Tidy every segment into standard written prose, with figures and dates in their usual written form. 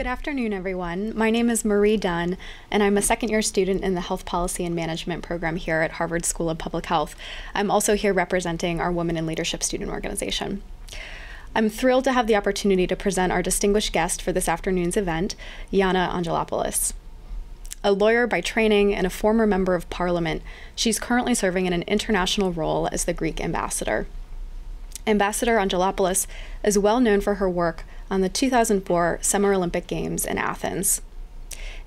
Good afternoon, everyone. My name is Marie Dunn, and I'm a second-year student in the Health Policy and Management program here at Harvard School of Public Health. I'm also here representing our Women in Leadership student organization. I'm thrilled to have the opportunity to present our distinguished guest for this afternoon's event, Gianna Angelopoulos. A lawyer by training and a former member of parliament, she's currently serving in an international role as the Greek ambassador. Ambassador Angelopoulos is well known for her work on the 2004 Summer Olympic Games in Athens.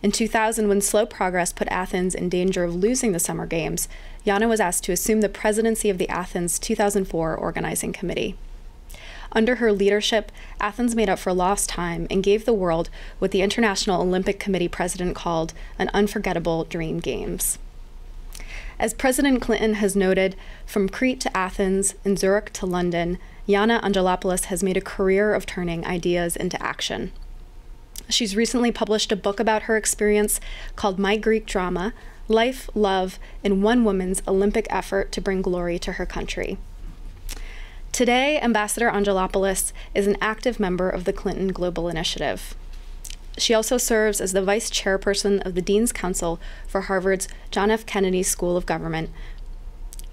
In 2000, when slow progress put Athens in danger of losing the Summer Games, Gianna was asked to assume the presidency of the Athens 2004 Organizing Committee. Under her leadership, Athens made up for lost time and gave the world what the International Olympic Committee president called an unforgettable dream games. As President Clinton has noted, from Crete to Athens and Zurich to London, Gianna Angelopoulos has made a career of turning ideas into action. She's recently published a book about her experience called My Greek Drama, Life, Love, and One Woman's Olympic Effort to Bring Glory to Her Country. Today, Ambassador Angelopoulos is an active member of the Clinton Global Initiative. She also serves as the vice chairperson of the Dean's Council for Harvard's John F. Kennedy School of Government.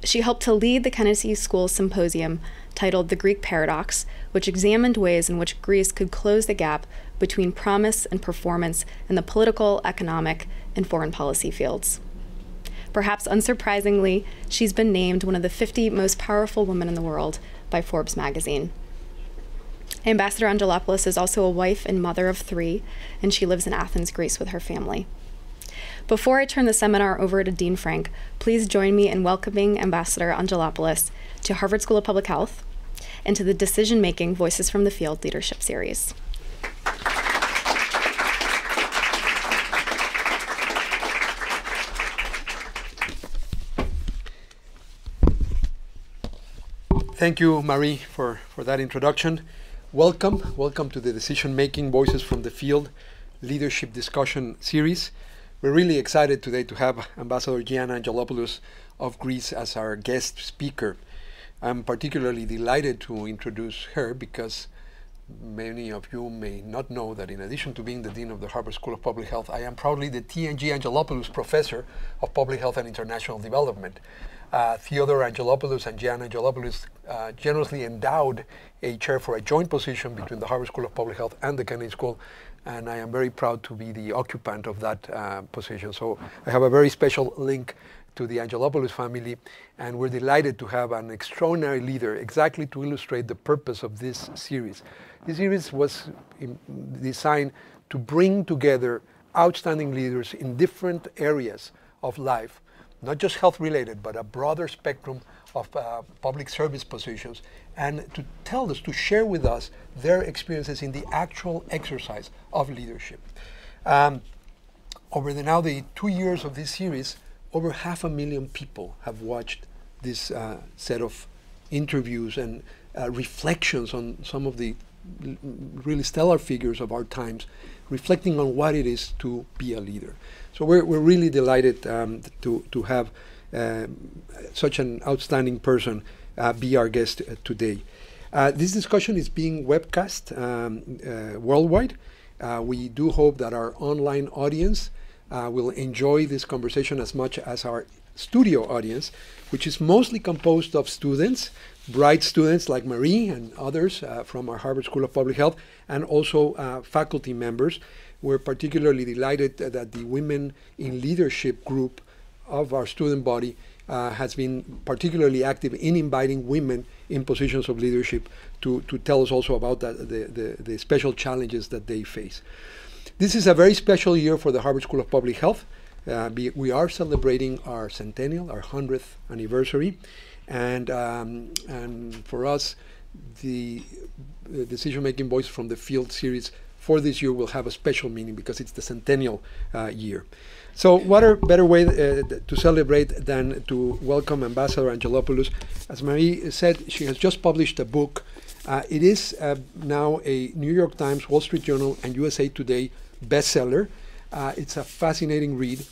She helped to lead the Kennedy School Symposium titled The Greek Paradox, which examined ways in which Greece could close the gap between promise and performance in the political, economic, and foreign policy fields. Perhaps unsurprisingly, she's been named one of the 50 most powerful women in the world by Forbes magazine. Ambassador Angelopoulos is also a wife and mother of three, and she lives in Athens, Greece with her family. Before I turn the seminar over to Dean Frank, please join me in welcoming Ambassador Angelopoulos to Harvard School of Public Health and to the Decision-Making Voices from the Field Leadership Series. Thank you, Marie, for that introduction. Welcome to the Decision-Making Voices from the Field Leadership Discussion Series. We're really excited today to have Ambassador Gianna Angelopoulos of Greece as our guest speaker. I'm particularly delighted to introduce her because many of you may not know that in addition to being the Dean of the Harvard School of Public Health, I am proudly the T.H. Angelopoulos Professor of Public Health and International Development. Theodore Angelopoulos and Gianna Angelopoulos generously endowed a chair for a joint position between the Harvard School of Public Health and the Kennedy School, and I am very proud to be the occupant of that position. So I have a very special link to the Angelopoulos family, and we're delighted to have an extraordinary leader exactly to illustrate the purpose of this series. This series was designed to bring together outstanding leaders in different areas of life, not just health-related, but a broader spectrum of public service positions, and to tell us, to share with us their experiences in the actual exercise of leadership. Over the 2 years of this series, over 500,000 people have watched this set of interviews and reflections on some of the really stellar figures of our times, reflecting on what it is to be a leader. So we're really delighted to have such an outstanding person be our guest today. This discussion is being webcast worldwide. We do hope that our online audience will enjoy this conversation as much as our studio audience, which is mostly composed of students, bright students like Marie and others from our Harvard School of Public Health, and also faculty members. We're particularly delighted that the Women in Leadership group of our student body has been particularly active in inviting women in positions of leadership to tell us also about the special challenges that they face. This is a very special year for the Harvard School of Public Health. We are celebrating our centennial, our 100th anniversary, and for us, the Decision-Making Voices from the Field series for this year will have a special meaning because it's the centennial year. So what a better way to celebrate than to welcome Ambassador Angelopoulos. As Marie said, she has just published a book. It is now a New York Times, Wall Street Journal, and USA Today bestseller. It's a fascinating read,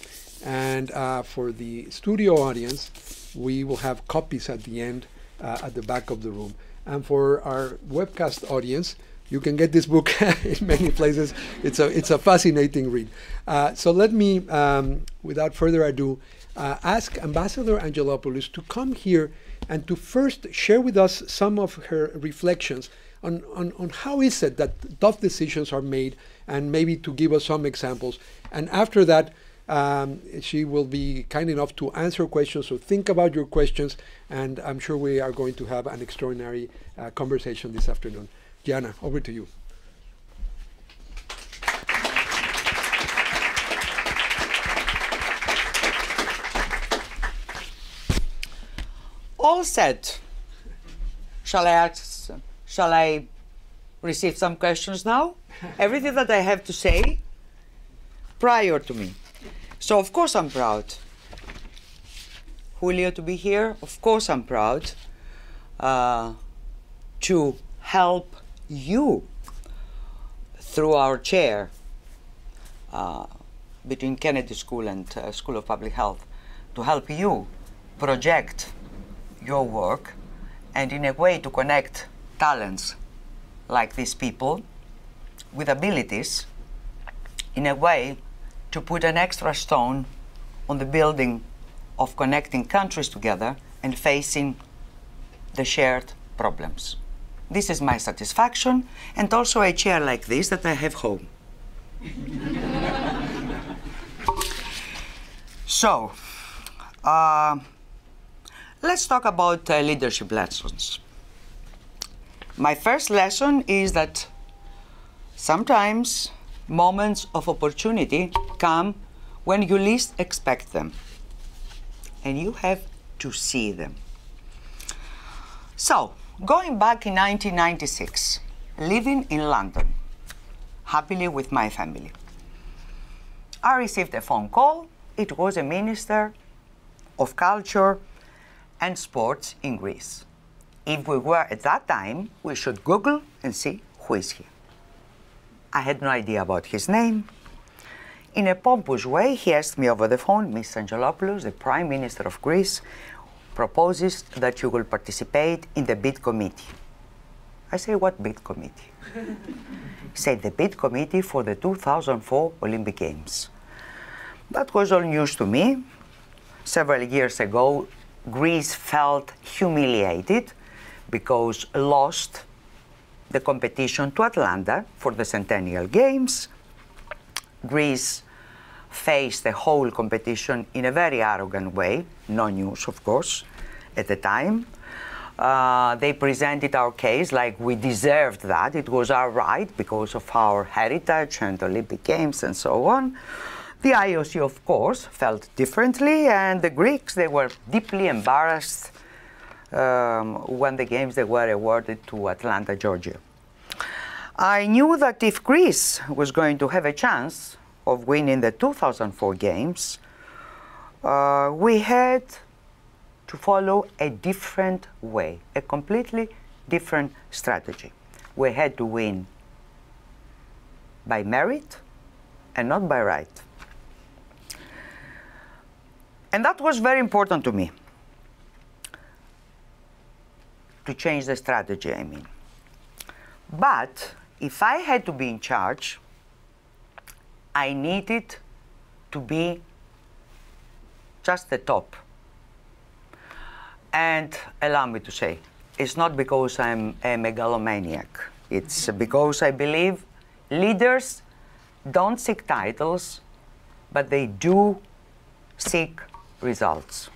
and for the studio audience, we will have copies at the end at the back of the room. And for our webcast audience, You can get this book in many places. It's a fascinating read. So let me, without further ado, ask Ambassador Angelopoulos to come here and to first share with us some of her reflections on how is it that tough decisions are made, and maybe to give us some examples. And after that, she will be kind enough to answer questions, so think about your questions, and I'm sure we are going to have an extraordinary conversation this afternoon. Gianna, over to you. All set. Shall I receive some questions now? Everything that I have to say prior to me. So of course I'm proud, Julio, to be here. Of course I'm proud to help you through our chair between Kennedy School and School of Public Health, to help you project your work and in a way to connect talents like these people with abilities in a way to put an extra stone on the building of connecting countries together and facing the shared problems. This is my satisfaction, and also a chair like this that I have home. So, let's talk about leadership lessons. My first lesson is that sometimes moments of opportunity come when you least expect them, and you have to see them. So, going back in 1996, living in London, happily with my family, I received a phone call. It was a minister of culture and sports in Greece. If we were at that time, we should Google and see who is he. I had no idea about his name. In a pompous way, he asked me over the phone, "Ms. Angelopoulos, the Prime Minister of Greece, proposes that you will participate in the bid committee." I say, "What bid committee?" He said, "The bid committee for the 2004 Olympic Games." That was all news to me. Several years ago, Greece felt humiliated because lost the competition to Atlanta for the Centennial Games. Greece faced the whole competition in a very arrogant way. No news, of course, at the time. They presented our case like we deserved that. It was our right because of our heritage and Olympic Games and so on. The IOC, of course, felt differently, and the Greeks, they were deeply embarrassed when the games they were awarded to Atlanta, Georgia. I knew that if Greece was going to have a chance of winning the 2004 Games, we had to follow a different way, a completely different strategy. We had to win by merit and not by right. And that was very important to me, to change the strategy, I mean. But if I had to be in charge, I needed to be just the top. And allow me to say, it's not because I'm a megalomaniac. It's because I believe leaders don't seek titles, but they do seek results.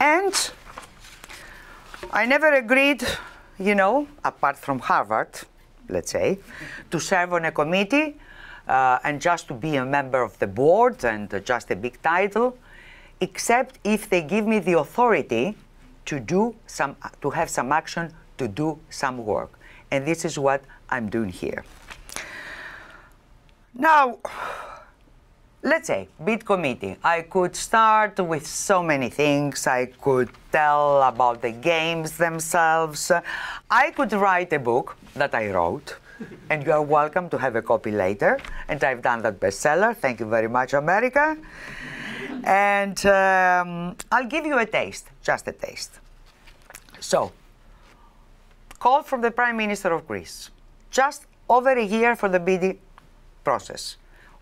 And I never agreed, you know, apart from Harvard, let's say, to serve on a committee and just to be a member of the board and just a big title, except if they give me the authority to do some, to have some action, to do some work. And this is what I'm doing here. Now, let's say, bid committee. I could start with so many things. I could tell about the games themselves. I could write a book that I wrote, and you are welcome to have a copy later. And I've done that bestseller. Thank you very much, America. And I'll give you a taste, just a taste. So, call from the Prime Minister of Greece, just over a year for the bidding process.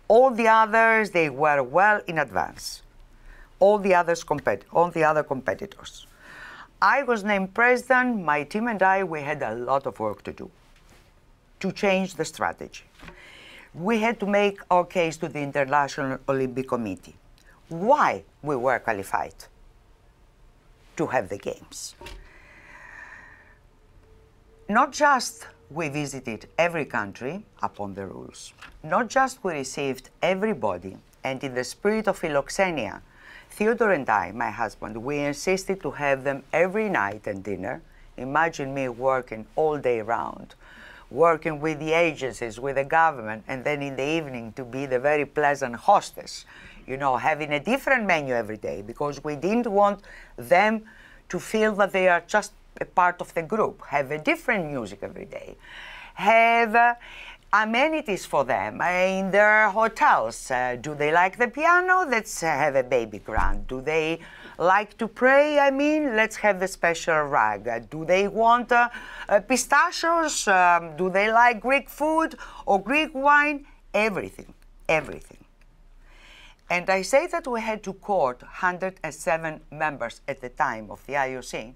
All the others, they were well in advance. All the other competitors. I was named president. My team and I, we had a lot of work to do to change the strategy. We had to make our case to the International Olympic Committee. Why we were qualified to have the games. Not just we visited every country upon the rules, not just we received everybody, and in the spirit of Philoxenia, Theodore and I, my husband, we insisted to have them every night and dinner. Imagine me working all day round, working with the agencies, with the government, and then in the evening to be the very pleasant hostess, you know, having a different menu every day, because we didn't want them to feel that they are just a part of the group, have a different music every day, have amenities for them in their hotels. Do they like the piano? Let's have a baby grand. Do they like to pray? I mean, let's have the special rug. Do they want pistachios? Do they like Greek food or Greek wine? Everything, everything. And I say that we had to court 107 members at the time of the IOC,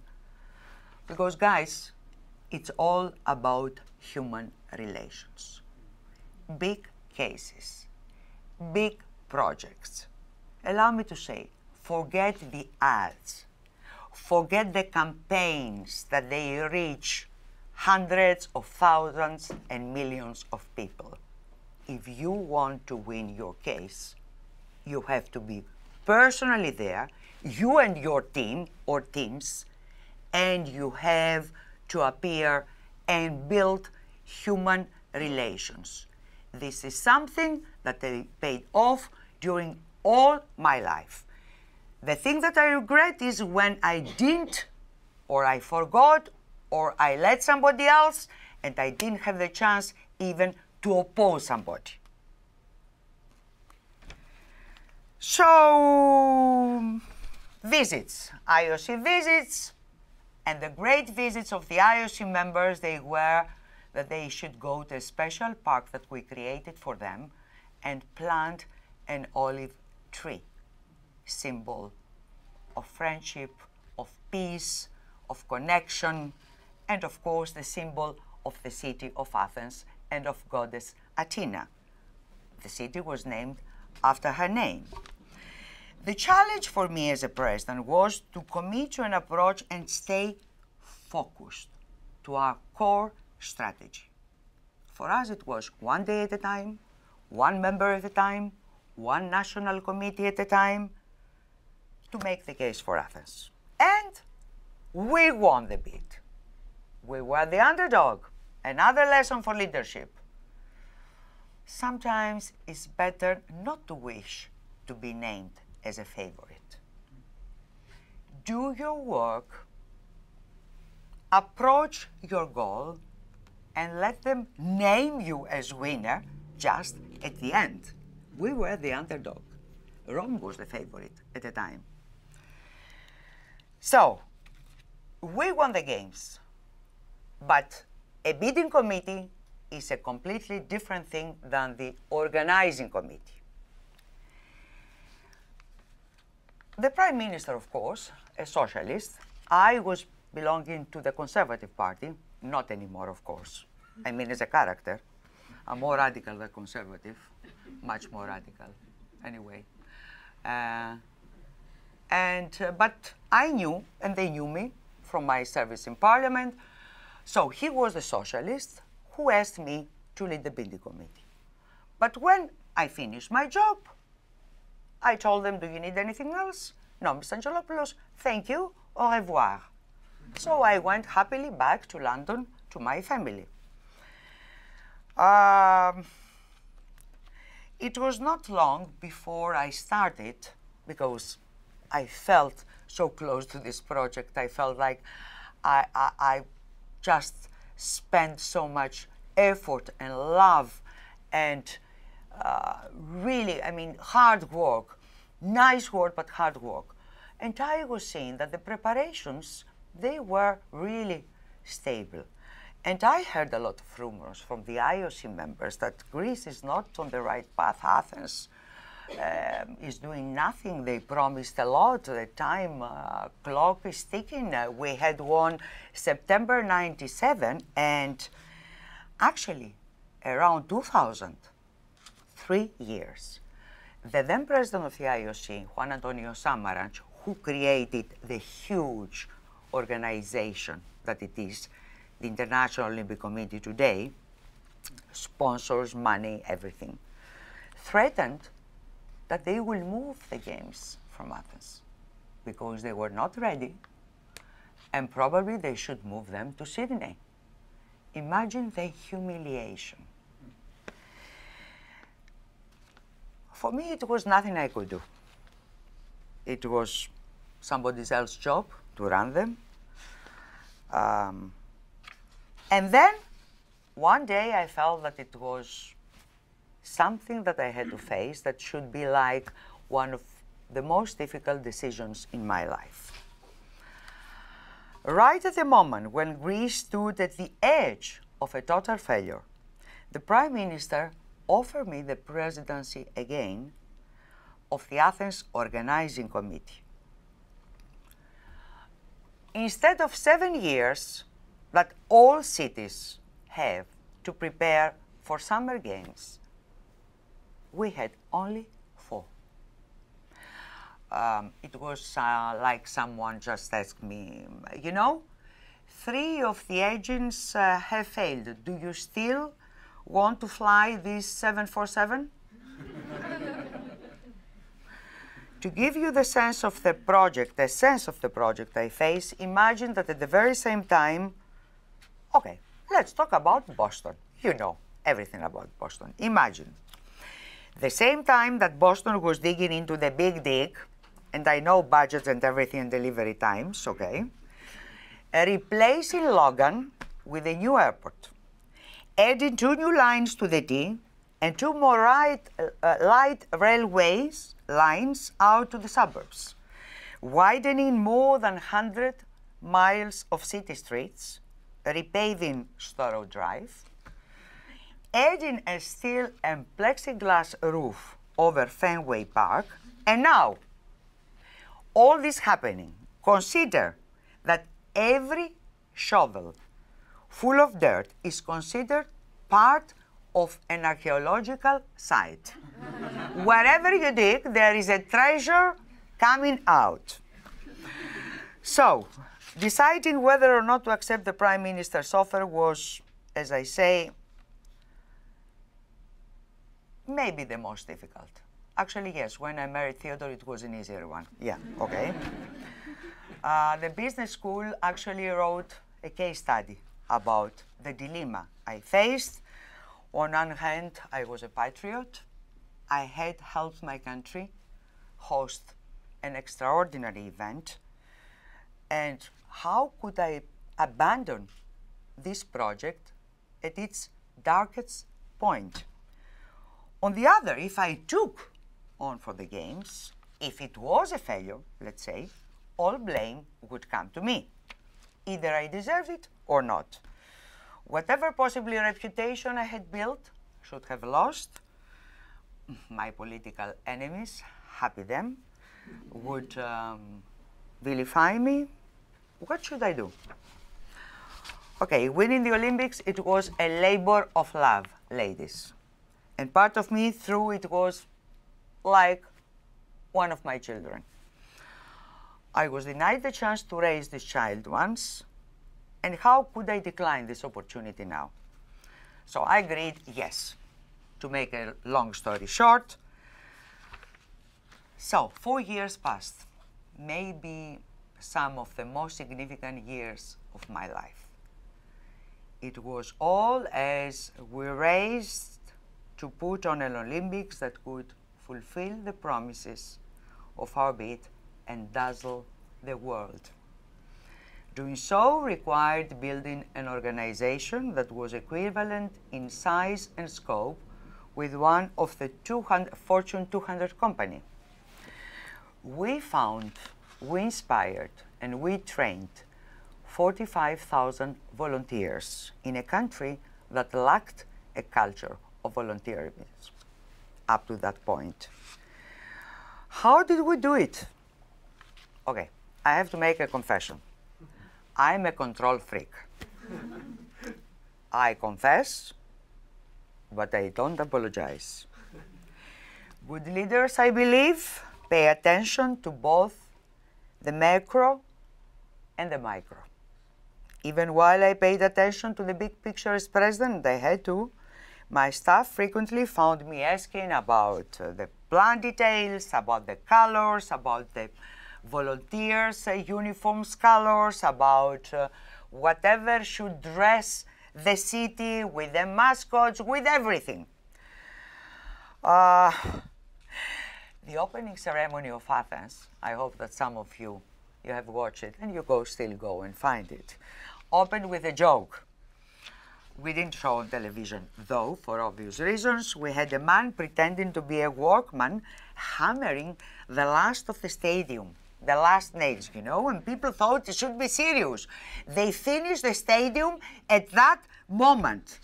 because, guys, it's all about human relations. Big cases, big projects. Allow me to say, forget the ads, forget the campaigns that they reach hundreds of thousands and millions of people. If you want to win your case, you have to be personally there, you and your team or teams, and you have to appear and build human relations. This is something that they paid off during all my life. The thing that I regret is when I didn't, or I forgot, or I let somebody else, and I didn't have the chance even to oppose somebody. So, visits, IOC visits, and the great visits of the IOC members, they were that they should go to a special park that we created for them and plant an olive tree, symbol of friendship, of peace, of connection, and of course the symbol of the city of Athens and of goddess Athena. The city was named after her name. The challenge for me as a president was to commit to an approach and stay focused to our core strategy. For us, it was one day at a time, one member at a time, one national committee at a time, to make the case for Athens. And we won the bid. We were the underdog. Another lesson for leadership. Sometimes it's better not to wish to be named as a favorite. Do your work, approach your goal, and let them name you as winner just at the end. We were the underdog. Rome was the favorite at the time. So, we won the games, but a bidding committee is a completely different thing than the organizing committee. The Prime Minister, of course, a socialist. I was belonging to the Conservative Party, not anymore, of course. I mean, as a character, I'm more radical than conservative, much more radical, anyway. But I knew, and they knew me from my service in Parliament. So he was a socialist who asked me to lead the bidding committee. But when I finished my job, I told them, do you need anything else? No, Mr. Angelopoulos, thank you, au revoir. So I went happily back to London to my family. It was not long before I started, because I felt so close to this project. I felt like I just spent so much effort and love and really, I mean, hard work. Nice word, but hard work. And I was seeing that the preparations, they were really stable. And I heard a lot of rumors from the IOC members that Greece is not on the right path. Athens is doing nothing. They promised a lot. The time clock is ticking. We had won September 97, and actually around 2000, 3 years, the then president of the IOC, Juan Antonio Samaranch, who created the huge organization that it is, the International Olympic Committee today, sponsors, money, everything, threatened that they will move the games from Athens because they were not ready, and probably they should move them to Sydney. Imagine the humiliation. For me, it was nothing I could do. It was somebody else's job to run them. And then one day I felt that it was something that I had to face that should be like one of the most difficult decisions in my life. Right at the moment when Greece stood at the edge of a total failure, the Prime Minister offered me the presidency again of the Athens Organizing Committee. Instead of 7 years that all cities have to prepare for summer games, we had only 4. It was like someone just asked me, you know, 3 of the engines have failed. Do you still want to fly this 747? To give you the sense of the project, I face, imagine that at the very same time, okay, let's talk about Boston. You know everything about Boston. Imagine. The same time that Boston was digging into the big dig, and I know budgets and everything and delivery times, okay, replacing Logan with a new airport, adding 2 new lines to the T and 2 more light railways lines out to the suburbs, widening more than 100 miles of city streets, repaving Storrow Drive, adding a steel and plexiglass roof over Fenway Park. And now, all this happening, consider that every shovel full of dirt is considered part of an archaeological site. Wherever you dig, there is a treasure coming out. So, deciding whether or not to accept the Prime Minister's offer was, as I say, maybe the most difficult. Actually, yes, when I married Theodore, it was an easier one. Yeah, okay. The business school actually wrote a case study about the dilemma I faced. On one hand, I was a patriot. I had helped my country host an extraordinary event. And how could I abandon this project at its darkest point? On the other, if I took on for the games, if it was a failure, let's say, all blame would come to me. Either I deserved it or not. Whatever possibly reputation I had built should have lost. My political enemies, happy them, would vilify me. What should I do? Okay, winning the Olympics, it was a labor of love, ladies. And part of me through it was like one of my children. I was denied the chance to raise this child once, and how could I decline this opportunity now? So I agreed, yes. To make a long story short, so 4 years passed, maybe some of the most significant years of my life. It was all as we raised to put on an Olympics that could fulfill the promises of our bid and dazzle the world. Doing so required building an organization that was equivalent in size and scope with one of the Fortune 200 company. We found, we inspired, and we trained 45,000 volunteers in a country that lacked a culture of volunteerism up to that point. How did we do it? Okay, I have to make a confession. I'm a control freak. I confess, but I don't apologize. Good leaders, I believe, pay attention to both the macro and the micro. Even while I paid attention to the big picture as president, I had to, my staff frequently found me asking about the plan details, about the colors, about the volunteers' uniforms colors, about whatever should dress the city, with the mascots, with everything. The opening ceremony of Athens, I hope that some of you have watched it, and you still go and find it, opened with a joke. We didn't show on television, though, for obvious reasons. We had a man pretending to be a workman hammering the last of the stadium, the last nails, you know, and people thought it should be serious. They finished the stadium at that moment.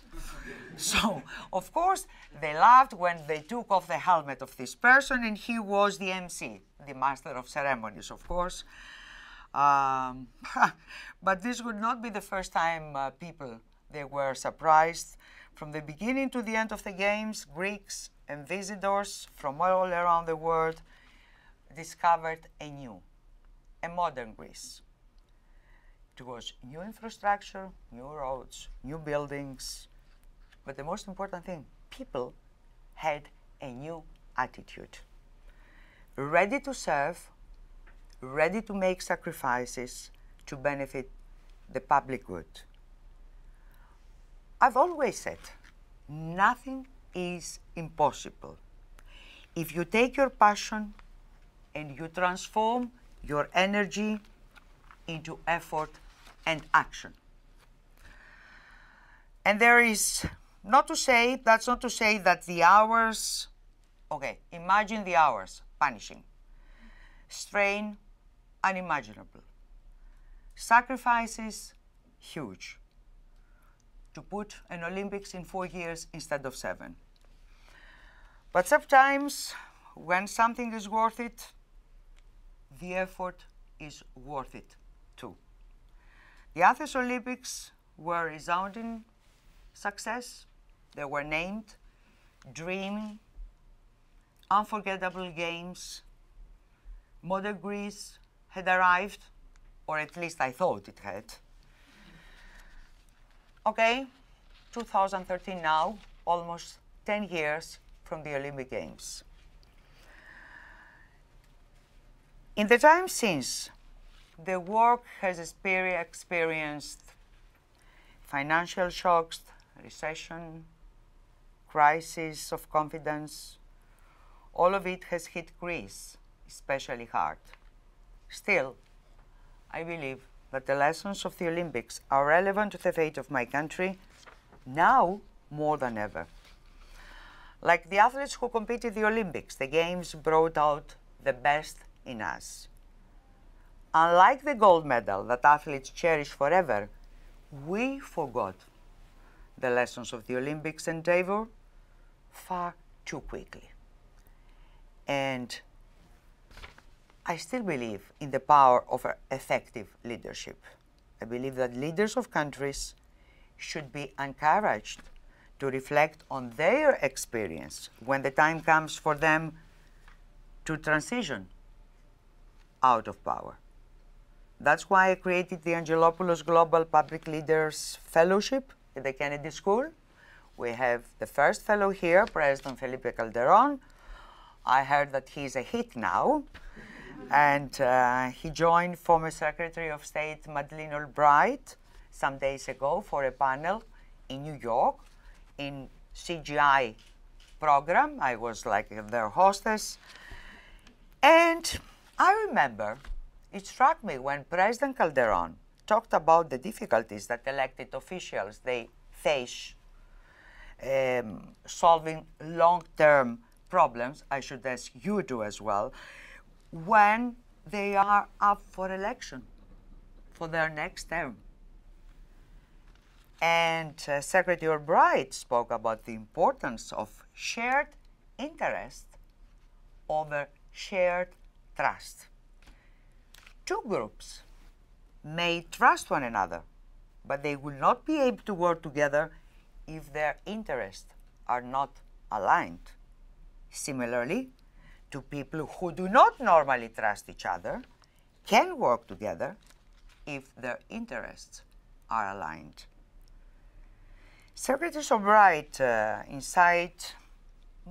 So, of course, they laughed when they took off the helmet of this person, and he was the MC, the master of ceremonies, of course. But this would not be the first time people were surprised. From the beginning to the end of the games, Greeks and visitors from all around the world discovered a modern Greece. It was new infrastructure, new roads, new buildings. But the most important thing, people had a new attitude. Ready to serve, ready to make sacrifices to benefit the public good. I've always said, nothing is impossible. If you take your passion and you transform your energy into effort and action. And there is, that's not to say that the hours, okay, imagine the hours, punishing, strain, unimaginable, sacrifices, huge. To put an Olympics in 4 years instead of 7. But sometimes, when something is worth it, the effort is worth it too. The Athens Olympics were resounding success. They were named dreamy, unforgettable games. Modern Greece had arrived, or at least I thought it had. Okay, 2013 now, almost 10 years from the Olympic Games. In the time since, the work has experienced financial shocks, recession, crisis of confidence. All of it has hit Greece especially hard. Still, I believe that the lessons of the Olympics are relevant to the fate of my country now more than ever. Like the athletes who competed in the Olympics, the Games brought out the best in us. Unlike the gold medal that athletes cherish forever, we forgot the lessons of the Olympics endeavor far too quickly. And I still believe in the power of effective leadership. I believe that leaders of countries should be encouraged to reflect on their experience when the time comes for them to transition out of power. That's why I created the Angelopoulos Global Public Leaders Fellowship at the Kennedy School. We have the first fellow here, President Felipe Calderon. I heard that he's a hit now. And he joined former Secretary of State Madeleine Albright some days ago for a panel in New York in CGI program. I was like their hostess. And I remember it struck me when President Calderon talked about the difficulties that elected officials they face solving long-term problems. I should ask you to as well. When they are up for election for their next term. And Secretary Albright spoke about the importance of shared interest over shared trust. Two groups may trust one another, but they will not be able to work together if their interests are not aligned. Similarly, two people who do not normally trust each other can work together if their interests are aligned. Secretary Albright's insight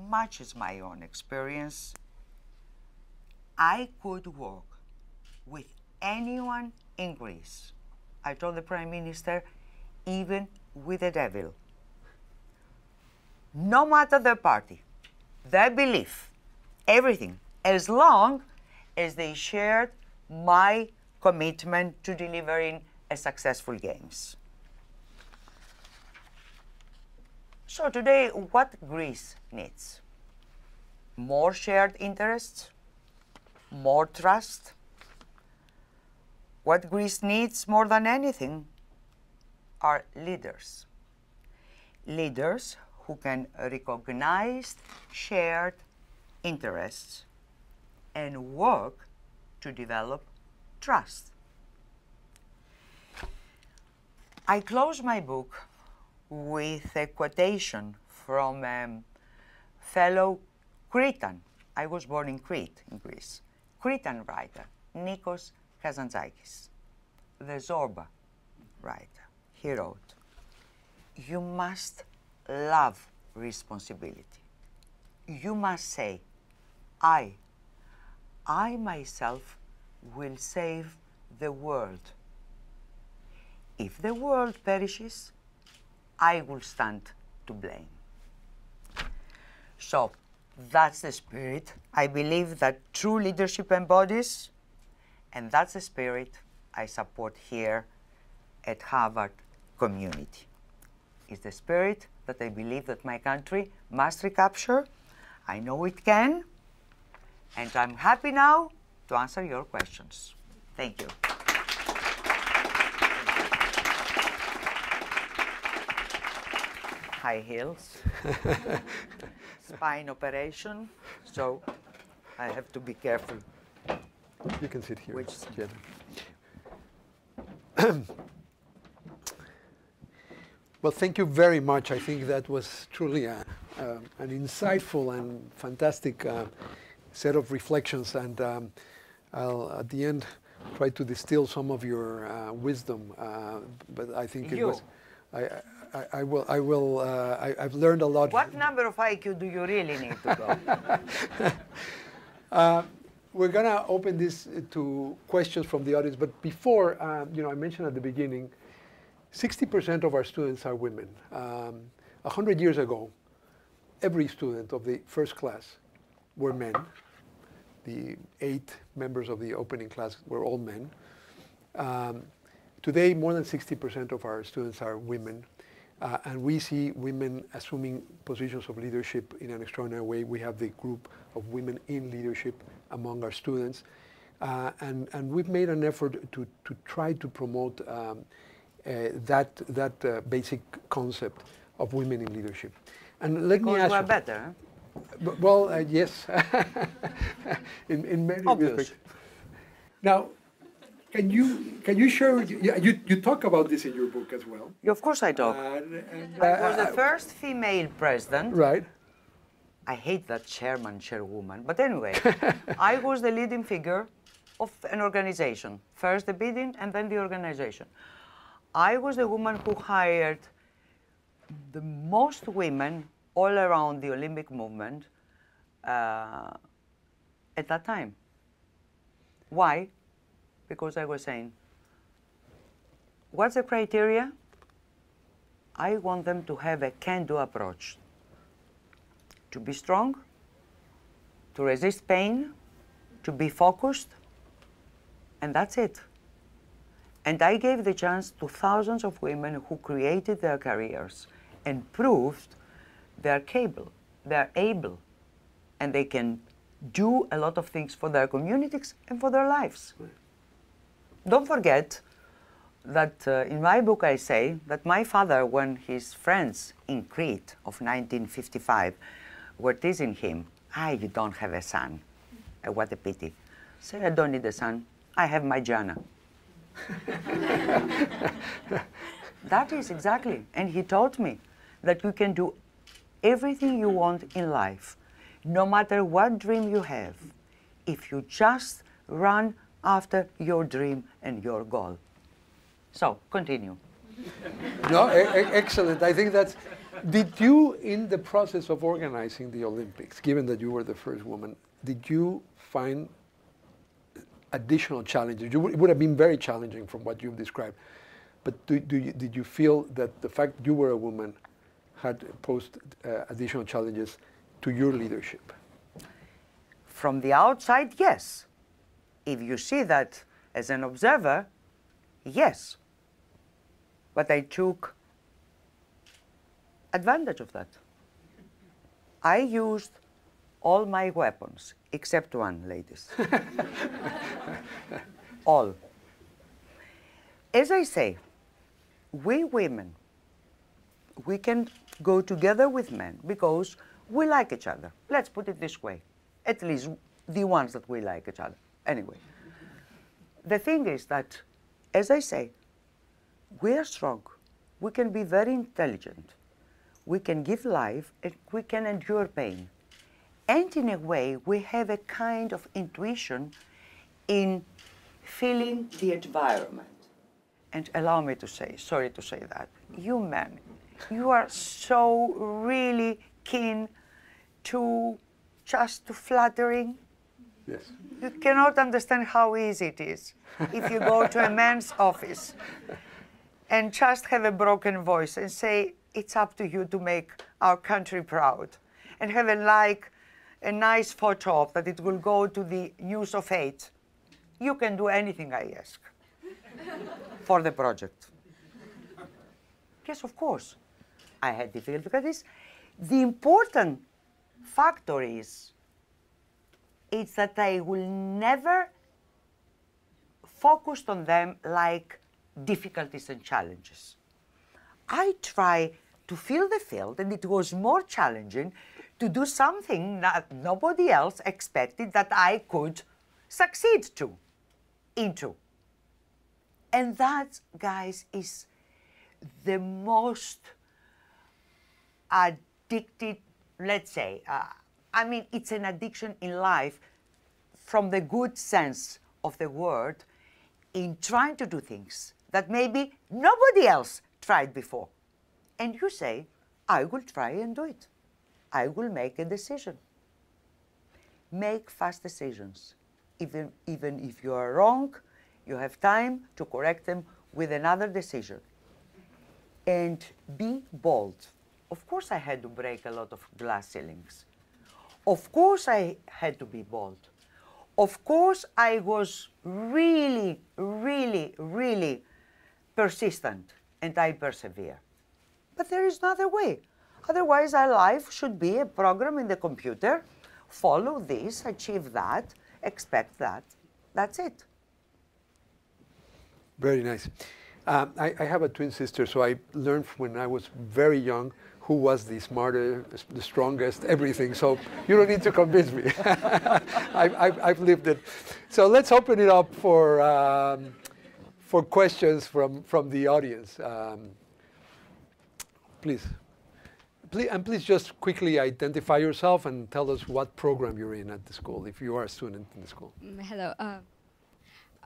matches my own experience. I could work with anyone in Greece. I told the Prime Minister, even with the devil. No matter their party, their belief, everything, as long as they shared my commitment to delivering a successful Games. So today, what Greece needs? More shared interests, more trust. What Greece needs more than anything are leaders. Leaders who can recognize shared interests and work to develop trust. I close my book with a quotation from a fellow Cretan. I was born in Crete, in Greece. Cretan writer, Nikos Kazantzakis, the Zorba writer. He wrote, "You must love responsibility. You must say, I myself will save the world. If the world perishes, I will stand to blame." So that's the spirit I believe that true leadership embodies, and that's the spirit I support here at Harvard Community. It's the spirit that I believe that my country must recapture. I know it can, and I'm happy now to answer your questions. Thank you. High heels, spine operation, so I have to be careful. You can sit here, Gianna. Well, thank you very much. I think that was truly an insightful and fantastic set of reflections. And I'll, at the end, try to distill some of your wisdom. But I think it was... I've learned a lot. What number of IQ do you really need to go? We're going to open this to questions from the audience. But before, you know, I mentioned at the beginning, 60% of our students are women. 100 years ago, every student of the first class were men. The 8 members of the opening class were all men. Today, more than 60% of our students are women, and we see women assuming positions of leadership in an extraordinary way. We have the group of women in leadership among our students, and we've made an effort to try to promote that basic concept of women in leadership. And let me ask you. Better. Well, yes, in many respects. Now. Can you share, you talk about this in your book as well. Of course I talk. I was the first female president. Right. I hate that chairman, chairwoman. But anyway, I was the leading figure of an organization. First the bidding and then the organization. I was the woman who hired the most women all around the Olympic movement at that time. Why? Because I was saying, what's the criteria? I want them to have a can-do approach. To be strong, to resist pain, to be focused, and that's it. And I gave the chance to thousands of women who created their careers and proved they're able, and they can do a lot of things for their communities and for their lives. Don't forget, that in my book I say that my father, when his friends in Crete of 1955 were teasing him, you don't have a son, what a pity. Say, I don't need a son, I have my Gianna. That is exactly, and he taught me that you can do everything you want in life, no matter what dream you have, if you just run after your dream and your goal. So, continue. No, excellent. I think that's... Did you, in the process of organizing the Olympics, given that you were the first woman, did you find additional challenges? It would have been very challenging from what you've described. But did you feel that the fact you were a woman had posed additional challenges to your leadership? From the outside, yes. If you see that as an observer, yes. But I took advantage of that. I used all my weapons, except one, ladies. All. As I say, we women, we can go together with men because we like each other. Let's put it this way, at least the ones that we like each other. Anyway, the thing is that, as I say, we are strong, we can be very intelligent, we can give life, and we can endure pain. And in a way, we have a kind of intuition in feeling the environment. And allow me to say, sorry to say that, you men, you are so really keen to just flattering. Yes. You cannot understand how easy it is if you go to a man's office and just have a broken voice and say, it's up to you to make our country proud, and have a nice photo of that it will go to the News of 8. You can do anything I ask for the project. Yes, of course, I had difficulties. The important factor is that I will never focus on them like difficulties and challenges. I try to feel the field, and it was more challenging to do something that nobody else expected that I could succeed to, into. And that, guys, is the most addicted, let's say, I mean, it's an addiction in life from the good sense of the word, in trying to do things that maybe nobody else tried before. And you say, I will try and do it. I will make a decision. Make fast decisions. Even if you are wrong, you have time to correct them with another decision. And be bold. Of course I had to break a lot of glass ceilings. Of course I had to be bold. Of course I was really, really, really persistent, and I persevere. But there is no other way. Otherwise our life should be a program in the computer, follow this, achieve that, expect that. That's it. Very nice. I have a twin sister, so I learned when I was very young who was the smarter, the strongest, everything. So you don't need to convince me. I've lived it. So let's open it up for questions from the audience. Please. And please just quickly identify yourself and tell us what program you're in at the school, if you are a student in the school. Hello.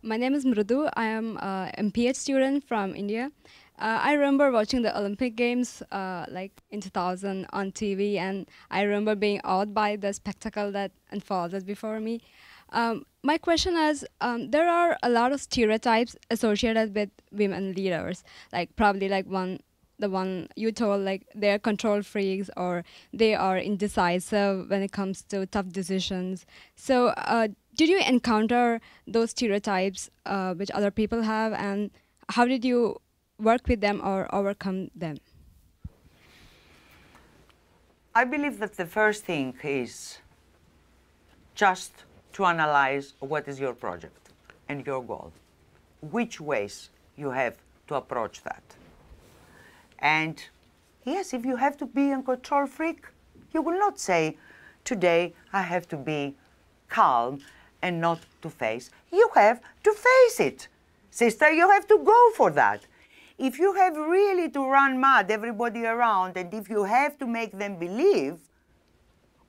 My name is Mrudu. I am an MPH student from India. I remember watching the Olympic Games like in 2000 on TV, and I remember being awed by the spectacle that unfolded before me. My question is, there are a lot of stereotypes associated with women leaders, like probably like the one you told, like they're control freaks or they are indecisive when it comes to tough decisions. So did you encounter those stereotypes which other people have, and how did you work with them or overcome them? I believe that the first thing is just to analyze what is your project and your goal. Which ways you have to approach that. And yes, if you have to be a control freak, you will not say, today I have to be calm and not to face. You have to face it. Sister, you have to go for that. If you have really to run mad everybody around, and if you have to make them believe,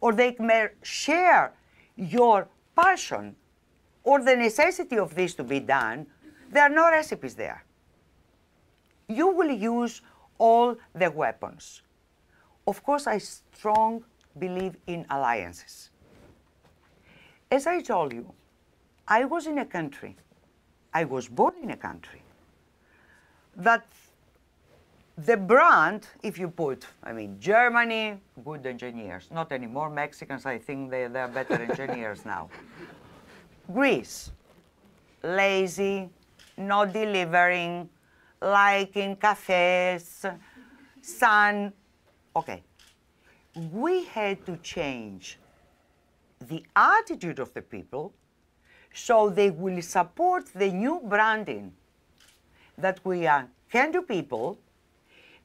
or they may share your passion or the necessity of this to be done, there are no recipes there. You will use all the weapons. Of course, I strongly believe in alliances. As I told you, I was in a country, I was born in a country, that the brand, if you put, I mean, Germany, good engineers, not anymore, Mexicans, I think they're better engineers now. Greece, lazy, not delivering, like in cafes, sun, okay. We had to change the attitude of the people so they will support the new branding that we are can-do people,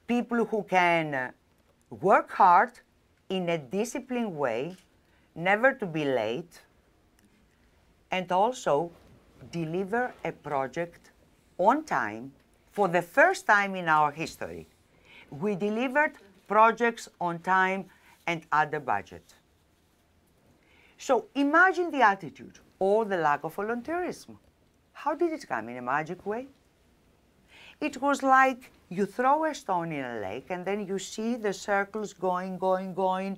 people who can work hard in a disciplined way, never to be late, and also deliver a project on time. For the first time in our history, we delivered projects on time and under budget. So imagine the attitude or the lack of volunteerism. How did it come? In a magic way? It was like you throw a stone in a lake and then you see the circles going, going, going,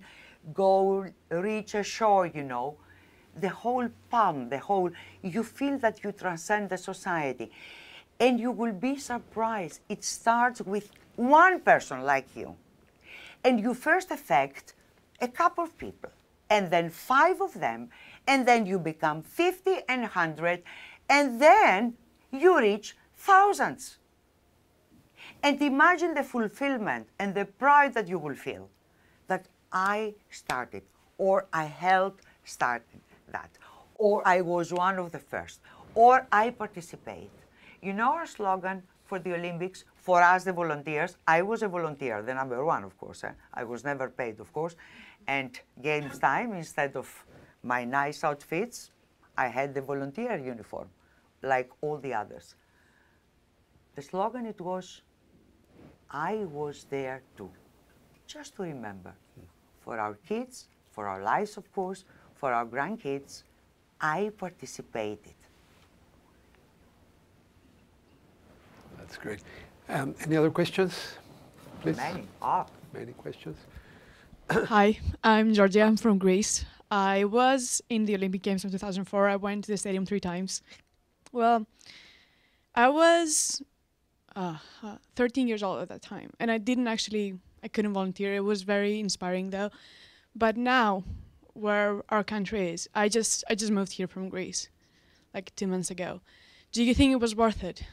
go reach a shore, you know. The whole palm, the whole, you feel that you transcend the society. And you will be surprised. It starts with one person like you. And you first affect a couple of people, and then 5 of them, and then you become 50 and 100, and then you reach thousands. And imagine the fulfillment and the pride that you will feel that I started, or I helped start that, or I was one of the first, or I participate. You know our slogan for the Olympics, for us the volunteers, I was a volunteer, the #1 of course, I was never paid of course, and games time, instead of my nice outfits, I had the volunteer uniform, like all the others. The slogan it was, I was there too, just to remember, for our kids, for our lives of course, for our grandkids, I participated. That's great. Any other questions, please? Many. Oh. Many questions. Hi, I'm Georgia. I'm from Greece. I was in the Olympic Games of 2004. I went to the stadium 3 times. Well, I was 13 years old at that time, and I couldn't volunteer. It was very inspiring, though. But now, where our country is, I just moved here from Greece, like 2 months ago. Do you think it was worth it?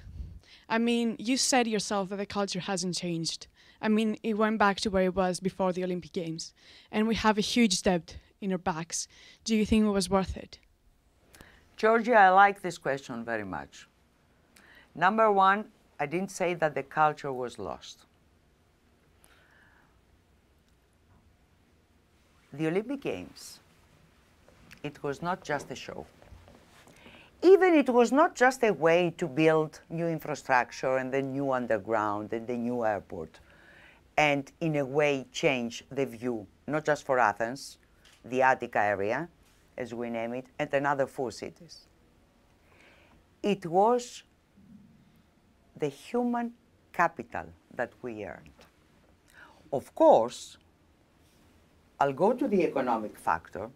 I mean, you said yourself that the culture hasn't changed. I mean, it went back to where it was before the Olympic Games. And we have a huge debt in our backs. Do you think it was worth it? Georgia, I like this question very much. #1, I didn't say that the culture was lost. The Olympic Games, it was not just a show. Even it was not just a way to build new infrastructure and the new underground and the new airport, and in a way change the view, not just for Athens, the Attica area, as we name it, and another 4 cities. It was the human capital that we earned. Of course, I'll go to the economic factor,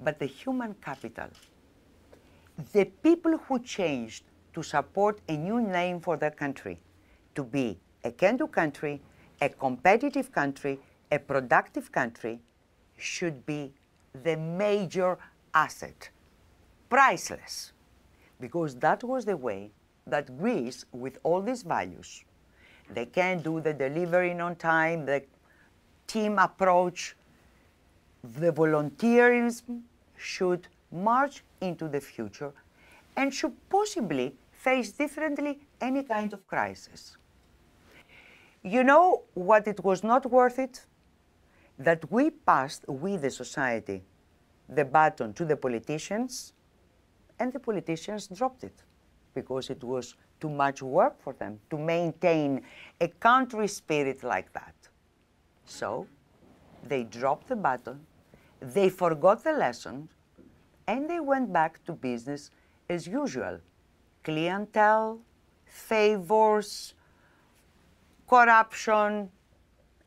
but the human capital, the people who changed to support a new name for their country, to be a can-do country, a competitive country, a productive country, should be the major asset, priceless, because that was the way that Greece, with all these values, they can do the delivering on time, the team approach, the volunteerism should march into the future and should possibly face differently any kind of crisis. You know what it was not worth it? That we passed, we the society, the baton to the politicians, and the politicians dropped it because it was too much work for them to maintain a country spirit like that. So they dropped the baton, they forgot the lesson, and they went back to business as usual. Clientele, favors, corruption,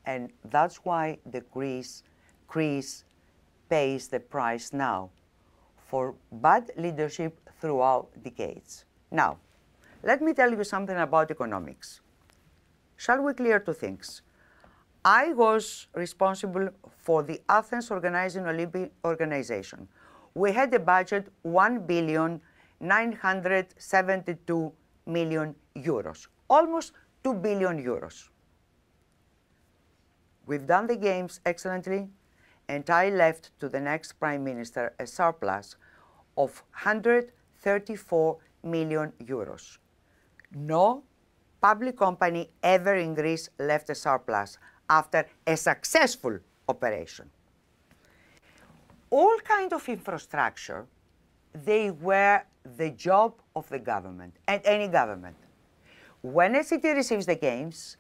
and that's why the Greece pays the price now for bad leadership throughout decades. Now, let me tell you something about economics. Shall we clear two things? I was responsible for the Athens Organization. We had a budget 1,972,000,000 euros, almost 2 billion euros. We've done the games excellently, and I left to the next Prime Minister a surplus of 134 million euros. No public company ever in Greece left a surplus after a successful operation. All kinds of infrastructure, they were the job of the government, and any government. When a city receives the games,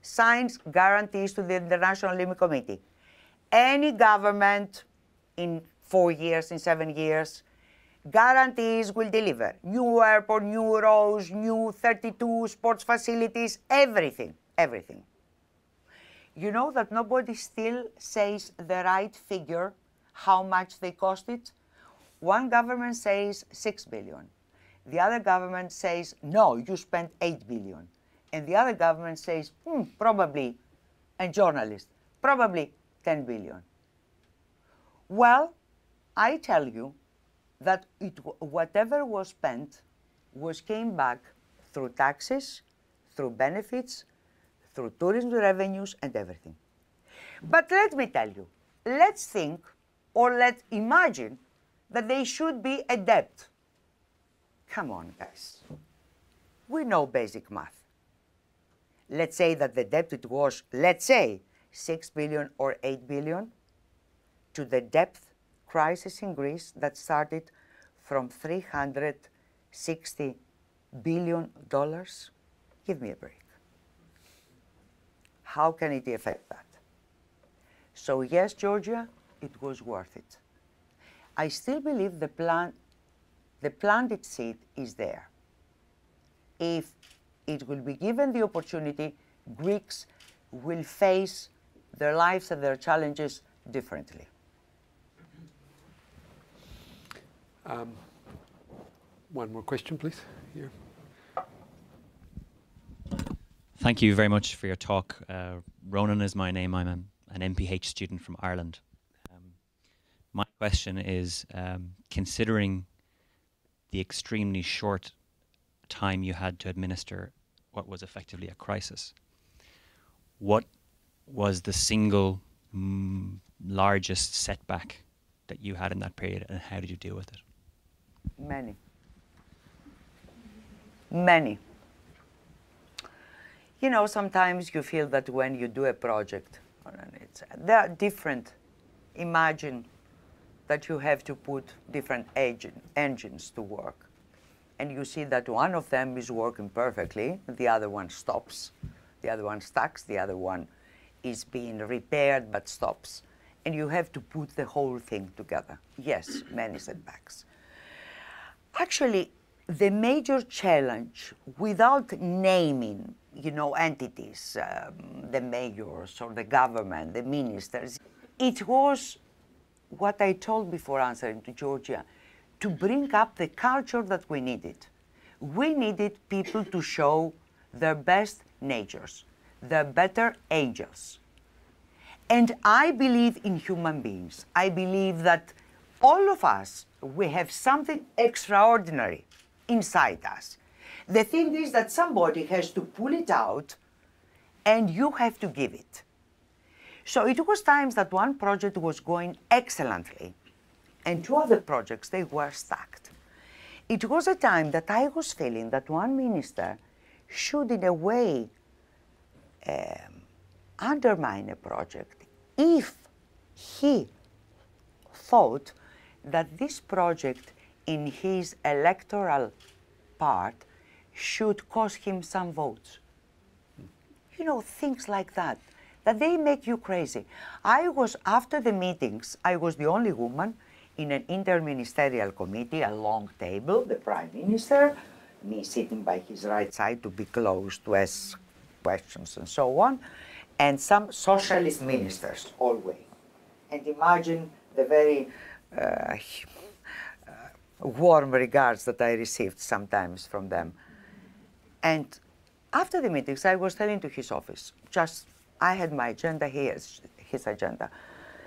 signs guarantees to the International Olympic Committee. Any government in 4 years, in 7 years, guarantees will deliver. New airport, new roads, new 32 sports facilities, everything, everything. You know that nobody still says the right figure, how much they cost it. One government says 6 billion. The other government says, no, you spent 8 billion. And the other government says, probably, and journalists, probably 10 billion. Well, I tell you that whatever was spent came back through taxes, through benefits, through tourism revenues and everything. But let me tell you, let's think or let's imagine that they should be a debt. Come on, guys. We know basic math. Let's say that the debt it was, let's say, 6 billion or 8 billion to the debt crisis in Greece that started from $360 billion. Give me a break. How can it affect that? So yes, Georgia, it was worth it. I still believe the planted seed is there. If it will be given the opportunity, Greeks will face their lives and their challenges differently. One more question, please. Here. Thank you very much for your talk. Ronan is my name. I'm an MPH student from Ireland. My question is, considering the extremely short time you had to administer what was effectively a crisis, what was the single largest setback that you had in that period, and how did you deal with it? Many. Many. You know, sometimes you feel that when you do a project, there are different, imagine that you have to put different engines to work. And you see that one of them is working perfectly, the other one stops, the other one stacks, the other one is being repaired but stops. And you have to put the whole thing together. Yes, many setbacks. Actually, the major challenge, without naming, you know, entities, the mayors or the government, the ministers, it was what I told before answering to Georgia, to bring up the culture that we needed. We needed people to show their best natures, their better angels. And I believe in human beings. I believe that all of us, we have something extraordinary inside us. The thing is that somebody has to pull it out and you have to give it. So it was times that one project was going excellently, and two other projects, they were stacked. It was a time that I was feeling that one minister should, in a way, undermine a project if he thought that this project in his electoral part should cost him some votes. You know, things like that, that they make you crazy. I was, after the meetings, I was the only woman in an interministerial committee, a long table, the Prime Minister, me sitting by his right side to be close to ask questions and so on, and some socialist ministers, always. And imagine the very warm regards that I received sometimes from them. And after the meetings, I was telling to his office, just, I had my agenda, he has his agenda.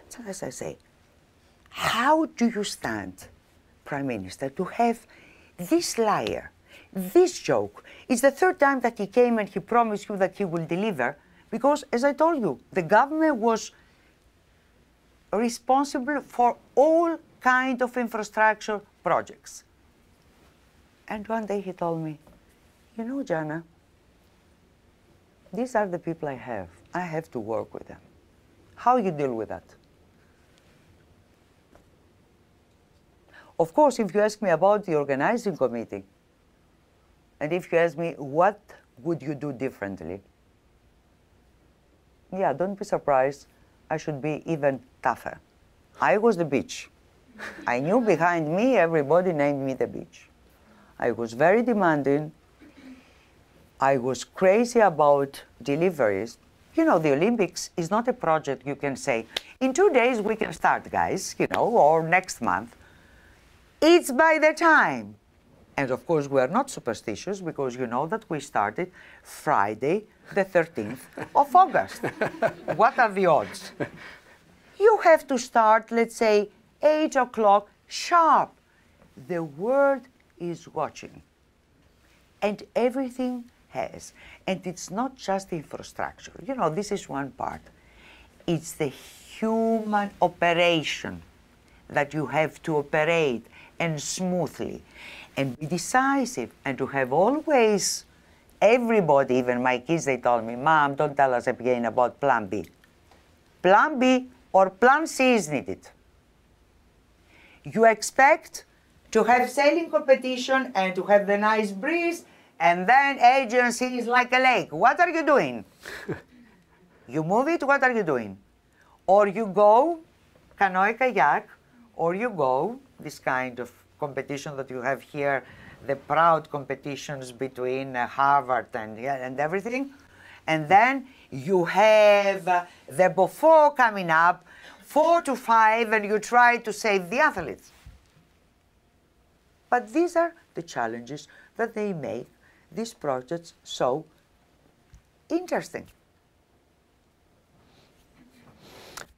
So as I say, how do you stand, Prime Minister, to have this liar, this joke? It's the third time that he came and he promised you that he will deliver, because, as I told you, the government was responsible for all kind of infrastructure projects. And one day he told me, you know, Gianna, these are the people I have. I have to work with them. How you deal with that? Of course, if you ask me about the organizing committee, and if you ask me, what would you do differently? Yeah, don't be surprised. I should be even tougher. I was the bitch. I knew behind me, everybody named me the bitch. I was very demanding. I was crazy about deliveries. You know, the Olympics is not a project you can say, in 2 days we can start, guys, you know, or next month. It's by the time. And of course, we are not superstitious, because you know that we started Friday, the 13th of August. What are the odds? You have to start, let's say, 8 o'clock sharp. The world is watching. And everything has. And it's not just infrastructure. You know, this is one part. It's the human operation that you have to operate and smoothly and be decisive and to have always everybody, even my kids, they told me, Mom, don't tell us again about plan B. Plan B or plan C is needed. You expect to have sailing competition and to have the nice breeze and then agency is like a lake. What are you doing? You move it, what are you doing? Or you go canoe kayak, or you go this kind of competition that you have here, the proud competitions between Harvard and everything. And then you have the Beaufort coming up, 4 to 5, and you try to save the athletes. But these are the challenges that they make these projects so interesting.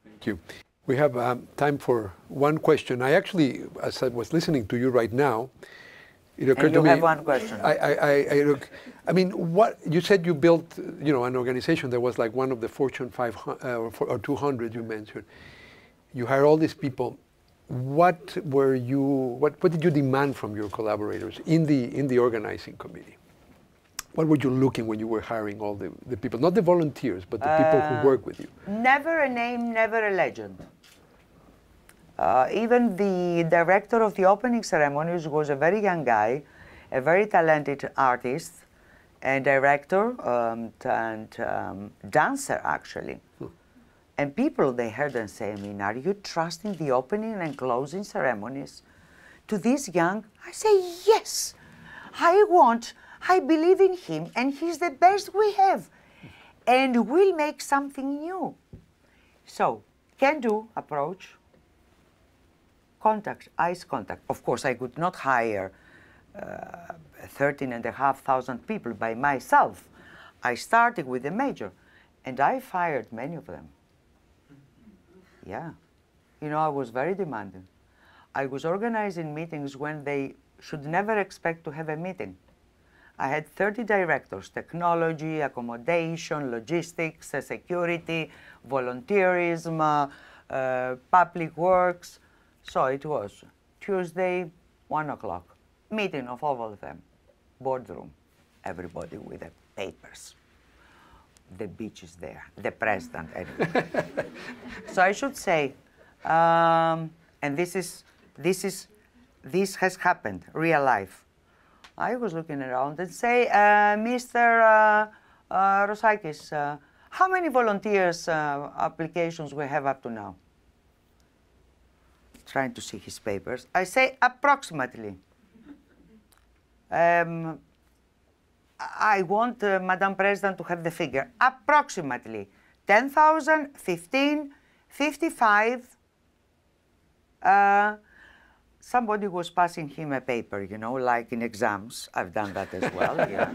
Thank you. We have time for one question. I actually, as I was listening to you right now, it occurred to me. You have one question. I mean, what you said, you built, you know, an organization that was like one of the Fortune 500 or 200 you mentioned. You hired all these people. What were you? What did you demand from your collaborators in the organizing committee? What were you looking when you were hiring all the people? Not the volunteers, but the people who work with you. Never a name, never a legend. Even the director of the opening ceremonies was a very young guy, a very talented artist and director and dancer, actually. And people, they heard them say, I mean, are you trusting the opening and closing ceremonies to this young? I say, yes, I believe in him, and he's the best we have, and we'll make something new. So, can-do approach, contact, eyes contact. Of course, I could not hire 13,500 people by myself. I started with a major, and I fired many of them. Yeah. You know, I was very demanding. I was organizing meetings when they should never expect to have a meeting. I had 30 directors, technology, accommodation, logistics, security, volunteerism, public works. So it was Tuesday, 1 o'clock. meeting of all of them, boardroom, everybody with the papers. The beach is there, the president, anyway. So I should say, and this has happened, real life. I was looking around and say, Mr. Rosakis, how many volunteers applications we have up to now? Trying to see his papers. I say approximately. I want Madam President to have the figure. Approximately 10,000, 15, 55. Somebody was passing him a paper, you know, like in exams. I've done that as well. Yeah.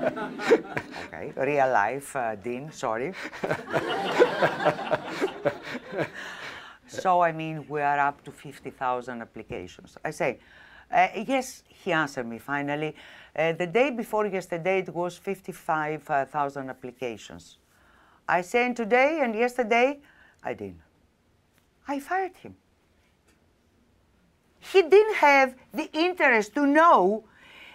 Okay, real life, Dean, sorry. So, I mean, we are up to 50,000 applications. I say, yes, he answered me finally. The day before yesterday, it was 55,000 applications. I say, and today and yesterday, I didn't. I fired him. He didn't have the interest to know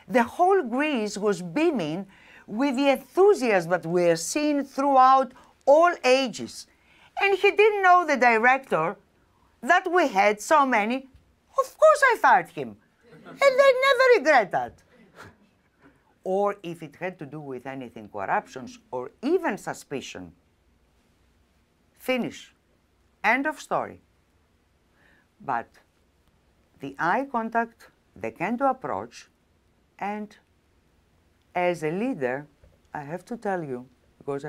the whole Greece was beaming with the enthusiasm that we are seeing throughout all ages. And he didn't know the director that we had so many. Of course I fired him. And I never regret that. Or if it had to do with anything, corruptions or even suspicion. Finish. End of story. But the eye contact, the can-do approach, and as a leader, I have to tell you, because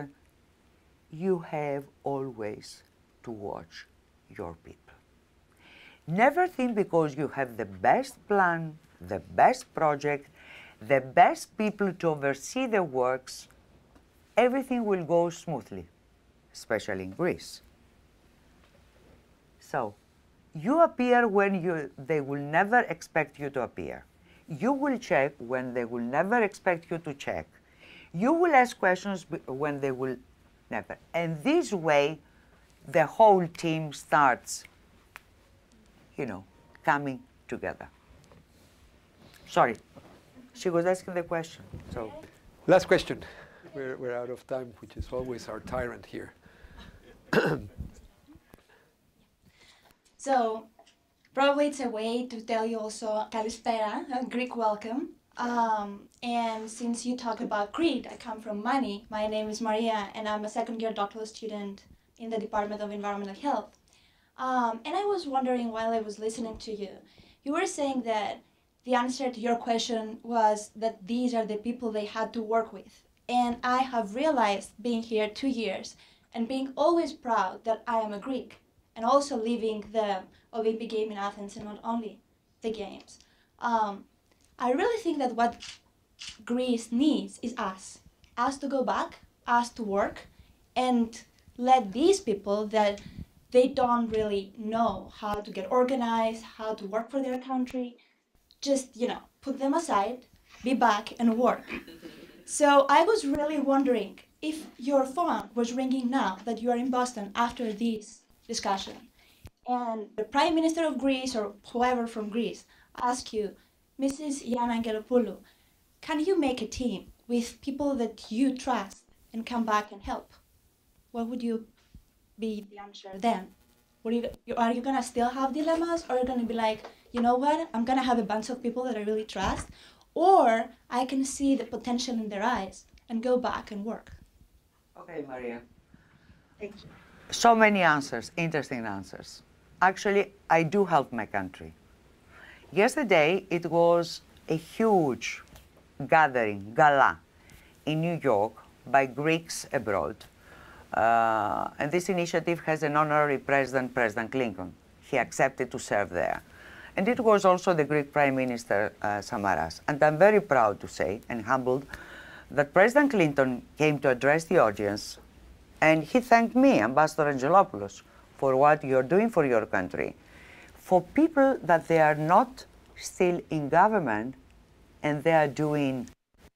you have always to watch your people. Never think because you have the best plan, the best project, the best people to oversee the works, everything will go smoothly, especially in Greece. So, you appear when they will never expect you to appear. You will check when they will never expect you to check. You will ask questions when they will never. And this way, the whole team starts, you know, coming together. Sorry, she was asking the question. So, last question. We're out of time, which is always our tyrant here. So, probably it's a way to tell you also Kalispera, a Greek welcome. And since you talk about Crete, I come from Mani. My name is Maria, and I'm a second-year doctoral student in the Department of Environmental Health. And I was wondering while I was listening to you, you were saying that the answer to your question was that these are the people they had to work with. And I have realized being here 2 years and being always proud that I am a Greek. And also leaving the Olympic game in Athens and not only the games. I really think that what Greece needs is us to go back, us to work, and let these people that they don't really know how to get organized, how to work for their country, just, you know, put them aside, be back and work. So I was really wondering if your phone was ringing now that you are in Boston after this discussion, and the Prime Minister of Greece or whoever from Greece asks you, Mrs. Gianna Angelopoulou, can you make a team with people that you trust and come back and help? What would you be the answer then? Are you gonna still have dilemmas, or are you gonna be like, you know what, I'm gonna have a bunch of people that I really trust, or I can see the potential in their eyes and go back and work? Okay, Maria. Thank you. So many answers, interesting answers. Actually, I do help my country. Yesterday, it was a huge gathering, gala, in New York by Greeks abroad. And this initiative has an honorary president, President Clinton. He accepted to serve there. And it was also the Greek Prime Minister, Samaras. And I'm very proud to say, and humbled, that President Clinton came to address the audience. And he thanked me, Ambassador Angelopoulos, for what you're doing for your country. For people that they are not still in government and they are doing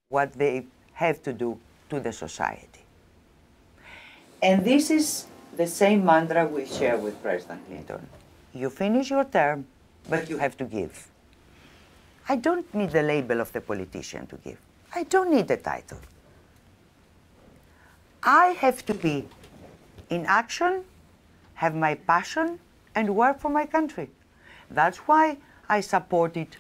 what they have to do to the society. And this is the same mantra we share with President Clinton. You finish your term, but you have to give. I don't need the label of the politician to give. I don't need the title. I have to be in action, have my passion, and work for my country. That's why I supported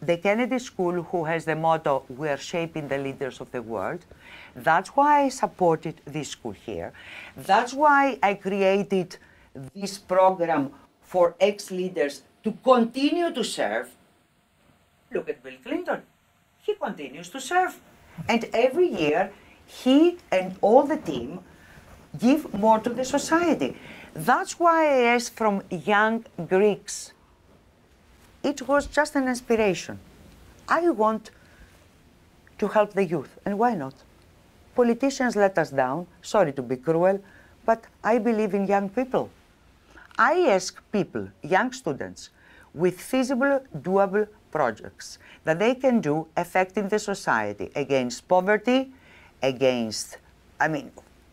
the Kennedy School, who has the motto, we are shaping the leaders of the world. That's why I supported this school here. That's why I created this program for ex-leaders to continue to serve. Look at Bill Clinton. He continues to serve. And every year, he and all the team give more to the society. That's why I asked from young Greeks. It was just an inspiration. I want to help the youth, and why not? Politicians let us down. Sorry to be cruel, but I believe in young people. I ask people, young students, with feasible, doable projects that they can do affecting the society against poverty, against,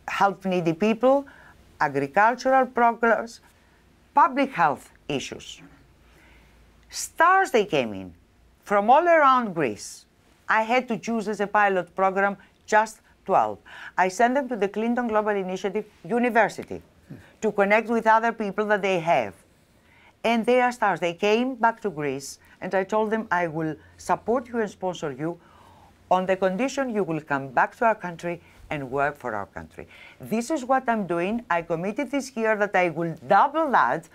help needy people, agricultural progress, public health issues. Stars they came in from all around Greece. I had to choose as a pilot program just 12. I sent them to the Clinton Global Initiative University to connect with other people that they have. And they are stars. They came back to Greece, and I told them, I will support you and sponsor you on the condition you will come back to our country and work for our country. This is what I'm doing. I committed this year that I will double that,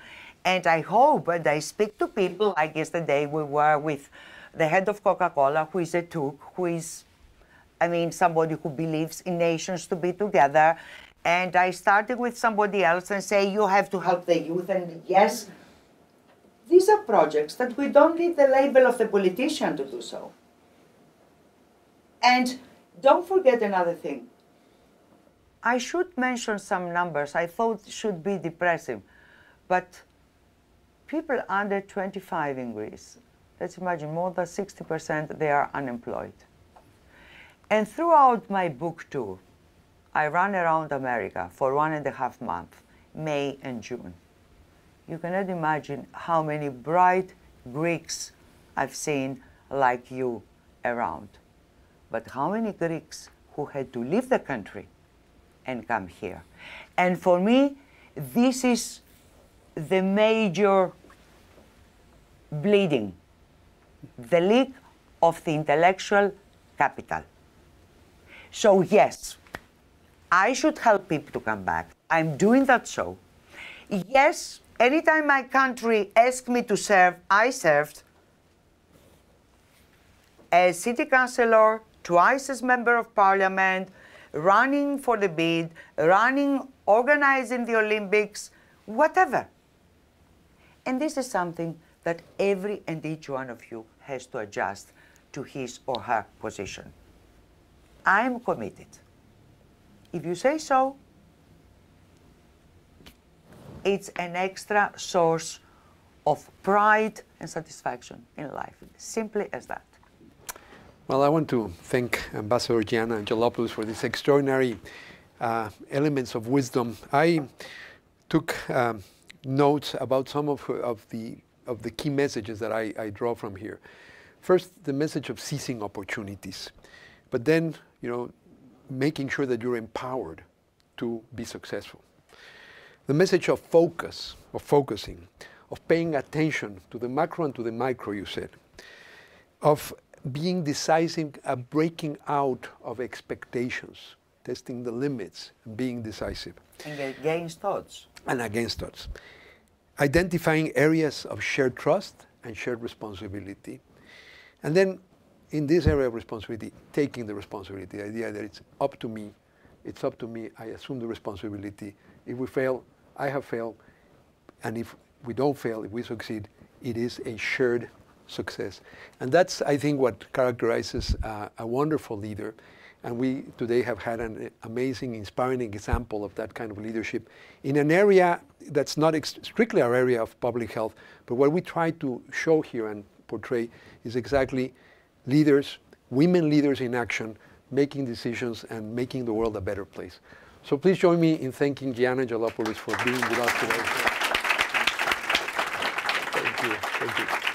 and I hope, and I speak to people. Like yesterday, we were with the head of Coca-Cola, who is a Turk, who is, somebody who believes in nations to be together. And I started with somebody else and say, you have to help the youth, and yes, these are projects that we don't need the label of the politician to do so. And don't forget another thing. I should mention some numbers I thought should be depressing, but people under 25 in Greece, let's imagine more than 60%, they are unemployed. And throughout my book tour, I ran around America for 1.5 months, May and June. You cannot imagine how many bright Greeks I've seen like you around. But how many Greeks who had to leave the country and come here? And for me, this is the major bleeding, the leak of the intellectual capital. So yes, I should help people to come back. I'm doing that so. Yes, anytime my country asked me to serve, I served as city councillor, twice as member of parliament, running for the bid, organizing the Olympics, whatever. And this is something that every and each one of you has to adjust to his or her position. I'm committed. If you say so, it's an extra source of pride and satisfaction in life, simply as that. Well, I want to thank Ambassador Gianna Angelopoulos for these extraordinary elements of wisdom. I took notes about some of the key messages that I draw from here. First, the message of seizing opportunities, but then, making sure that you're empowered to be successful. The message of focus, of focusing, of paying attention to the macro and to the micro, you said, of being decisive, of breaking out of expectations, testing the limits, being decisive. And against odds. And against odds. Identifying areas of shared trust and shared responsibility. And then in this area of responsibility, taking the responsibility, the idea that it's up to me, I assume the responsibility. If we fail, I have failed, and if we don't fail, if we succeed, it is a shared success. And that's, I think, what characterizes a wonderful leader, and we today have had an amazing, inspiring example of that kind of leadership in an area that's not strictly our area of public health, but what we try to show here and portray is exactly leaders, women leaders in action, making decisions and making the world a better place. So please join me in thanking Gianna Angelopoulos for being with us today. Thank you. Thank you.